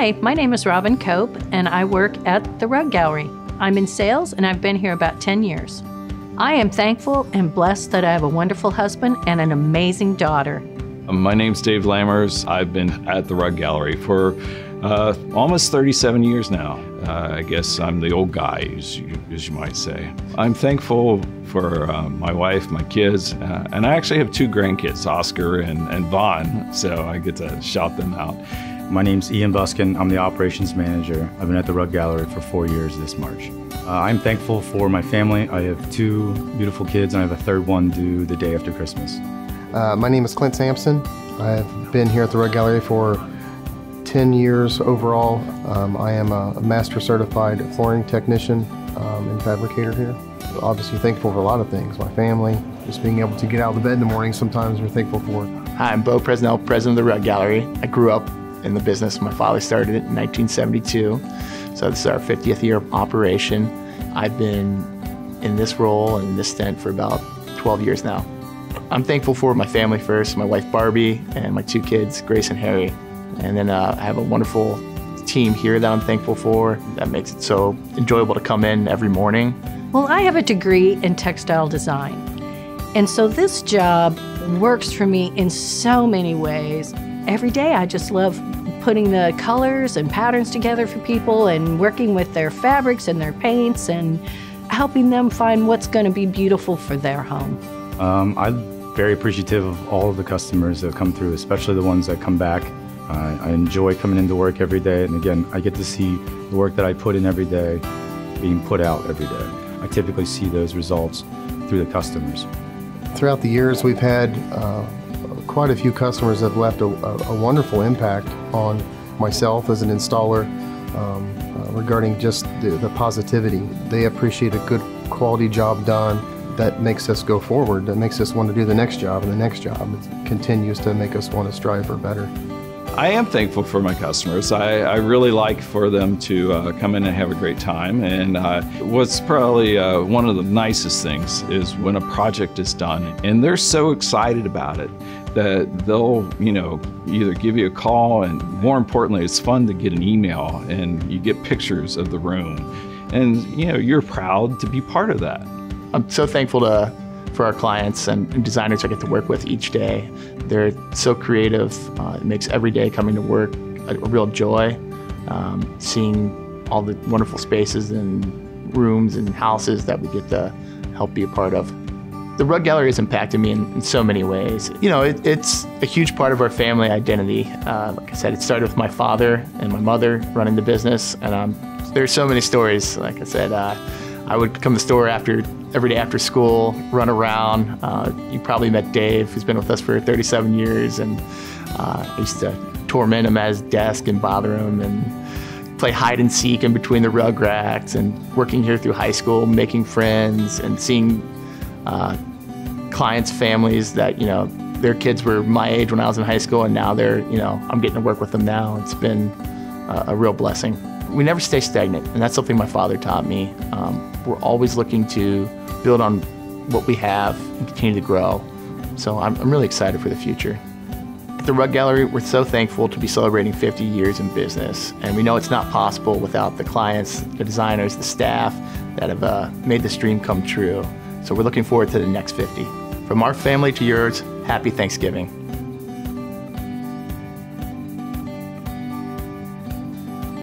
Hi, my name is Robin Cope, and I work at The Rug Gallery. I'm in sales, and I've been here about 10 years. I am thankful and blessed that I have a wonderful husband and an amazing daughter. My name's Dave Lammers. I've been at The Rug Gallery for almost 37 years now. I guess I'm the old guy, as you might say. I'm thankful for my wife, my kids, and I actually have two grandkids, Oscar and Vaughn, so I get to shout them out. My name's Ian Buskin. I'm the operations manager. I've been at the Rug Gallery for 4 years this March. I'm thankful for my family. I have two beautiful kids, and I have a third one due the day after Christmas. My name is Clint Sampson. I've been here at the Rug Gallery for 10 years overall. I am a master certified flooring technician and fabricator here. Obviously thankful for a lot of things. My family, just being able to get out of the bed in the morning sometimes we're thankful for. Hi, I'm Beau Presnell, president of the Rug Gallery. I grew up in the business. My father started it in 1972, so this is our 50th year of operation. I've been in this role and this stint for about 12 years now. I'm thankful for my family first, my wife Barbie, and my two kids, Grace and Harry. And then I have a wonderful team here that I'm thankful for. That makes it so enjoyable to come in every morning. Well, I have a degree in textile design. And so this job works for me in so many ways. Every day I just love putting the colors and patterns together for people and working with their fabrics and their paints and helping them find what's going to be beautiful for their home. I'm very appreciative of all of the customers that come through, especially the ones that come back. I enjoy coming into work every day, and again, I get to see the work that I put in every day being put out every day. I typically see those results through the customers. Throughout the years, we've had quite a few customers that have left a wonderful impact on myself as an installer regarding just the positivity. They appreciate a good quality job done. That makes us go forward. That makes us want to do the next job and the next job. It continues to make us want to strive for better. I am thankful for my customers. I really like for them to come in and have a great time. And what's probably one of the nicest things is when a project is done and they're so excited about it that they'll, you know, either give you a call, and more importantly, it's fun to get an email and you get pictures of the room. And, you know, you're proud to be part of that. I'm so thankful for our clients and designers I get to work with each day. They're so creative. It makes every day coming to work a real joy. Seeing all the wonderful spaces and rooms and houses that we get to help be a part of. The Rug Gallery has impacted me in so many ways. You know, it's a huge part of our family identity. Like I said, it started with my father and my mother running the business, and there's so many stories. Like I said, I would come to the store every day after school, run around. You probably met Dave, who's been with us for 37 years, and I used to torment him at his desk and bother him and play hide and seek in between the rug racks, and working here through high school, making friends and seeing clients' families that, you know, their kids were my age when I was in high school, and now they're, you know, I'm getting to work with them now. It's been a real blessing. We never stay stagnant, and that's something my father taught me. We're always looking to build on what we have and continue to grow. So I'm really excited for the future. At the Rug Gallery, we're so thankful to be celebrating 50 years in business, and we know it's not possible without the clients, the designers, the staff that have made this dream come true. So we're looking forward to the next 50. From our family to yours, happy Thanksgiving.